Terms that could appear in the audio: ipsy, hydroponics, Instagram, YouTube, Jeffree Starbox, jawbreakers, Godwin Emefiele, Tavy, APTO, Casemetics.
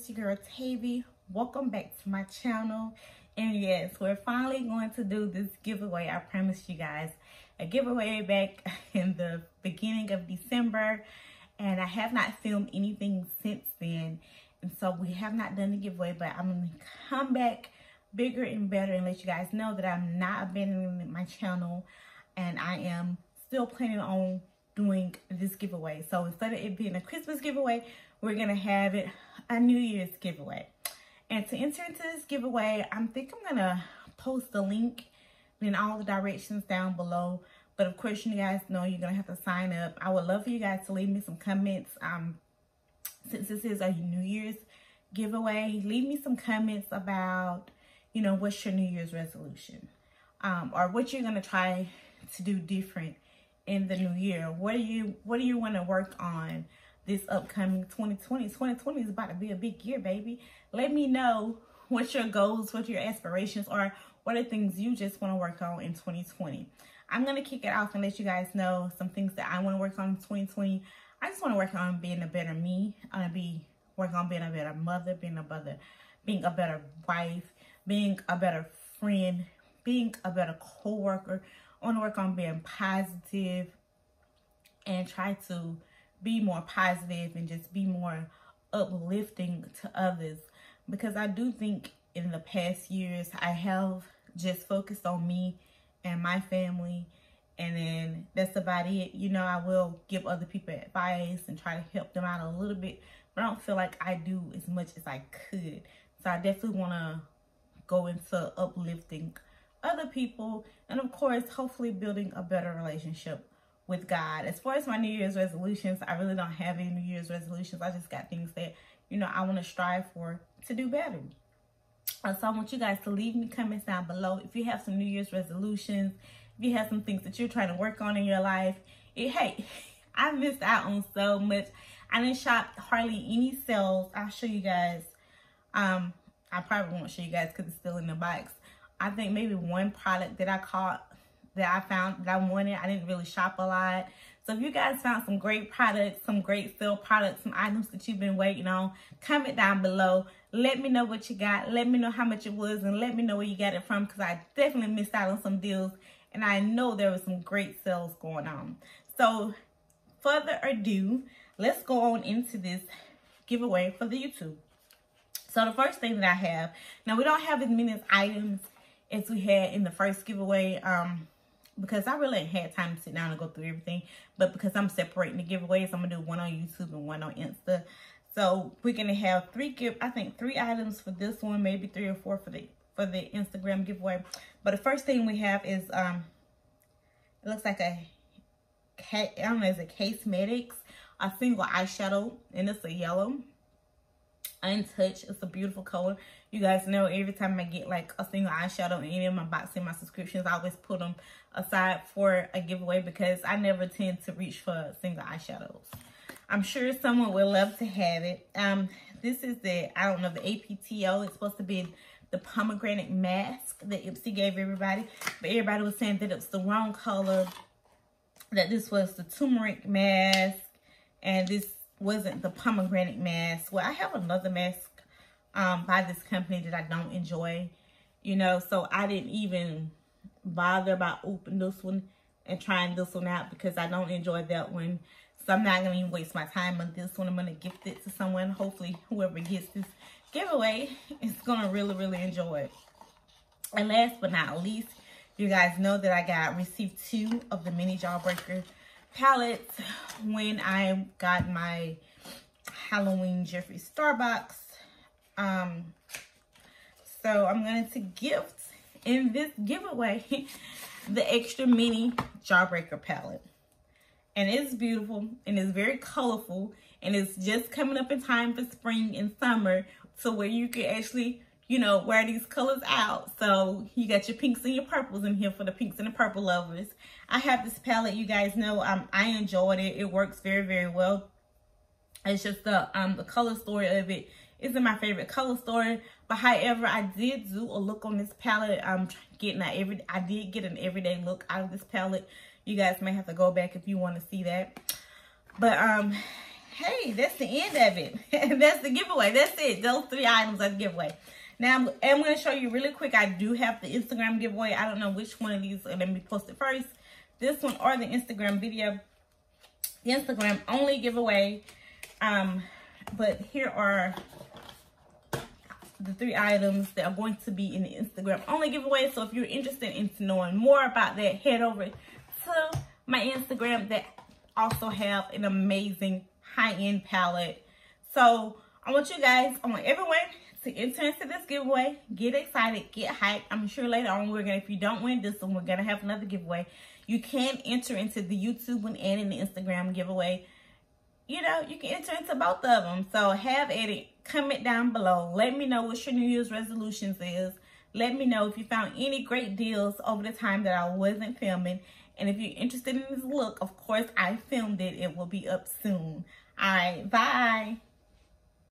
it's your girl Tavy. Welcome back to my channel. And yes, we're finally going to do this giveaway. I promised you guys a giveaway back in the beginning of December, and I have not filmed anything since then, and so we have not done the giveaway. But I'm gonna come back bigger and better and let you guys know that I'm not abandoning my channel, and I am still planning on doing this giveaway. So instead of it being a Christmas giveaway, we're gonna have it a New Year's giveaway. And to enter into this giveaway, I'm gonna post the link and all the directions down below. But of course, you guys know you're gonna have to sign up. I would love for you guys to leave me some comments. Since this is a New Year's giveaway, leave me some comments about, you know, what's your New Year's resolution, or what you're gonna try to do different in the new year. What do you want to work on this upcoming 2020? 2020 is about to be a big year, baby. Let me know what your goals, what your aspirations are, what are things you just want to work on in 2020. I'm going to kick it off and let you guys know some things that I want to work on in 2020. I just want to work on being a better me. I want to work on being a better mother, being a better wife, being a better friend, being a better co-worker. I want to work on being positive and try to be more positive and just be more uplifting to others, because I do think in the past years I have just focused on me and my family, and then that's about it. You know, I will give other people advice and try to help them out a little bit, but I don't feel like I do as much as I could. So I definitely want to go into uplifting other people, and of course hopefully building a better relationship with God. As far as my New Year's resolutions, I really don't have any New Year's resolutions. I just got things that, you know, I want to strive for to do better. So I want you guys to leave me comments down below if you have some New Year's resolutions, if you have some things that you're trying to work on in your life. Hey, I missed out on so much. I didn't shop hardly any sales. I'll show you guys. I probably won't show you guys because it's still in the box. I think maybe one product that I caught, that I found that I wanted. I didn't really shop a lot. So if you guys found some great products, some great sale products, some items that you've been waiting on, comment down below. Let me know what you got. Let me know how much it was, and let me know where you got it from, because I definitely missed out on some deals, and I know there was some great sales going on. So further ado, let's go on into this giveaway for the YouTube. So the first thing that I have, now we don't have as many items as we had in the first giveaway, because I really had time to sit down and go through everything. But because I'm separating the giveaways, I'm gonna do one on YouTube and one on Insta. So we're gonna have three items for this one, maybe three or four for the Instagram giveaway. But the first thing we have is it looks like a cat, I don't know, it's a Casemetics, a single eyeshadow, and it's a yellow. Untouched. It's a beautiful color. You guys know every time I get like a single eyeshadow in any of my boxes, my subscriptions, I always put them aside for a giveaway, because I never tend to reach for single eyeshadows. I'm sure someone would love to have it. This is the, I don't know, the APTO. It's supposed to be the pomegranate mask that Ipsy gave everybody, but everybody was saying that it's the wrong color, that this was the turmeric mask and this wasn't the pomegranate mask. Well, I have another mask by this company that I don't enjoy, you know, so I didn't even bother about opening this one and trying this one out, because I don't enjoy that one. So I'm not gonna even waste my time on this one. I'm gonna gift it to someone. Hopefully whoever gets this giveaway is gonna really, really enjoy it. And last but not least, you guys know that I received two of the mini Jawbreaker palettes when I got my Halloween Jeffree Starbox. So I'm going to gift in this giveaway the extra mini Jawbreaker palette, and it's beautiful and it's very colorful, and it's just coming up in time for spring and summer, so where you can actually, you know, wear these colors out. So you got your pinks and your purples in here for the pinks and the purple lovers. I have this palette, you guys know. I enjoyed it. It works very, very well. It's just the color story of it isn't my favorite color story. But however, I did do a look on this palette. I did get an everyday look out of this palette. You guys may have to go back if you want to see that. But hey, that's the end of it. That's the giveaway. That's it. Those three items are the giveaway. Now, I'm going to show you really quick. I do have the Instagram giveaway. I don't know which one of these are going to be posted first. This one or the Instagram video. The Instagram only giveaway. But here are the three items that are going to be in the Instagram only giveaway. So if you're interested in knowing more about that, head over to my Instagram that also have an amazing high-end palette. So I want you guys, I want everyone to enter into this giveaway. Get excited, get hyped. I'm sure later on we're gonna, if you don't win this one, we're gonna have another giveaway. You can enter into the YouTube one and in the Instagram giveaway. You know, you can enter into both of them. So have at it. Comment down below. Let me know what your New Year's resolutions is. Let me know if you found any great deals over the time that I wasn't filming. And if you're interested in this look, of course I filmed it. It will be up soon. All right, bye.